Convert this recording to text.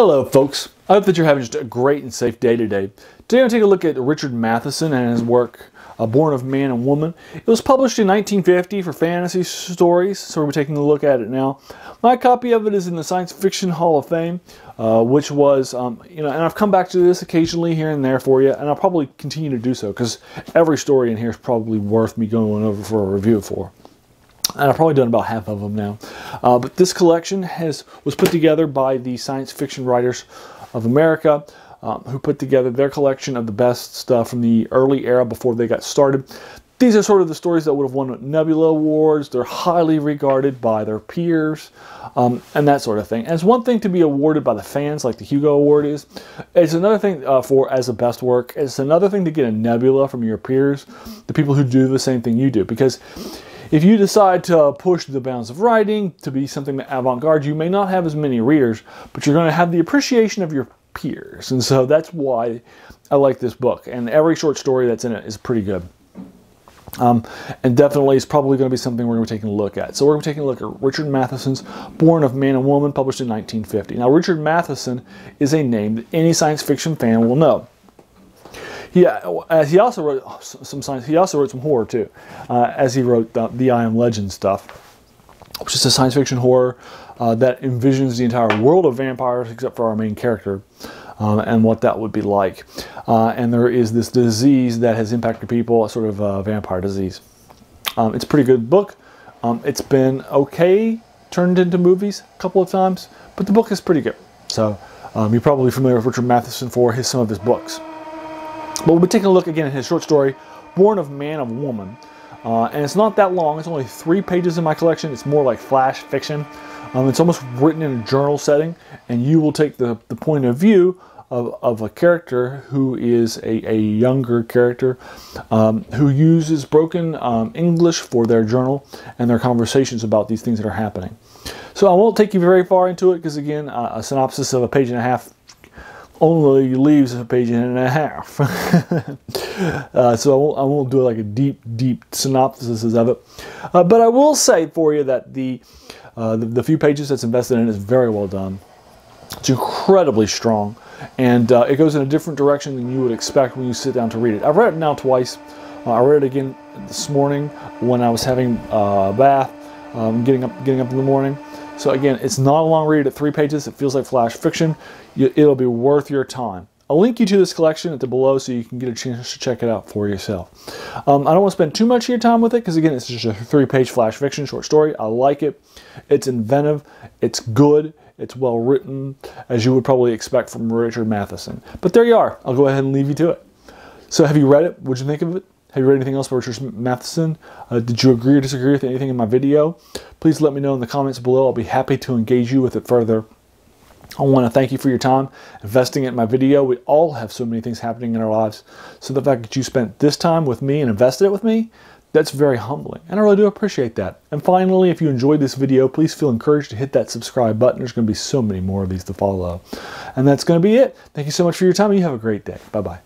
Hello folks, I hope that you're having just a great and safe day today. Today I'm going to take a look at Richard Matheson and his work, Born of Man and Woman. It was published in 1950 for fantasy stories, so we're taking a look at it now. My copy of it is in the Science Fiction Hall of Fame, which was, and I've come back to this occasionally here and there for you, and I'll probably continue to do so, because every story in here is probably worth me going over for a review for. And I've probably done about half of them now. But this collection was put together by the Science Fiction Writers of America, who put together their collection of the best stuff from the early era before they got started. These are sort of the stories that would have won Nebula Awards. They're highly regarded by their peers and that sort of thing. And it's one thing to be awarded by the fans, like the Hugo Award is. It's another thing as the best work. It's another thing to get a Nebula from your peers, the people who do the same thing you do. Because if you decide to push the bounds of writing to be something avant-garde, you may not have as many readers, but you're going to have the appreciation of your peers. And so that's why I like this book. And every short story that's in it is pretty good. And definitely it's probably going to be something we're going to be taking a look at. So we're going to be taking a look at Richard Matheson's Born of Man and Woman, published in 1950. Now, Richard Matheson is a name that any science fiction fan will know. He also wrote some science. He also wrote some horror too, as he wrote the I Am Legend stuff, which is a science fiction horror that envisions the entire world of vampires except for our main character and what that would be like. And there is this disease that has impacted people, a sort of vampire disease. It's a pretty good book. It's been okay turned into movies a couple of times, but the book is pretty good. So you're probably familiar with Richard Matheson for some of his books. But we'll be taking a look again at his short story, Born of Man and Woman. And it's not that long. It's only 3 pages in my collection. It's more like flash fiction. It's almost written in a journal setting. And you will take the point of view of a character who is a younger character who uses broken English for their journal and their conversations about these things that are happening. So I won't take you very far into it because, again, a synopsis of a page and a half only leaves a page and a half. So I won't do like a deep synopsis of it. But I will say for you that the few pages that's invested in it is very well done. It's incredibly strong. And it goes in a different direction than you would expect when you sit down to read it. I've read it now twice. I read it again this morning when I was having a bath, getting up in the morning. So again, it's not a long read at 3 pages. It feels like flash fiction. It'll be worth your time. I'll link you to this collection at the below so you can get a chance to check it out for yourself. I don't want to spend too much of your time with it because, again, it's just a 3-page flash fiction short story. I like it. It's inventive. It's good. It's well written, as you would probably expect from Richard Matheson. But there you are. I'll go ahead and leave you to it. So have you read it? What'd you think of it? Have you read anything else by Richard Matheson? Did you agree or disagree with anything in my video? Please let me know in the comments below. I'll be happy to engage you with it further. I want to thank you for your time investing in my video. We all have so many things happening in our lives. So the fact that you spent this time with me and invested it with me, that's very humbling. And I really do appreciate that. And finally, if you enjoyed this video, please feel encouraged to hit that subscribe button. There's going to be so many more of these to follow. And that's going to be it. Thank you so much for your time. You have a great day. Bye-bye.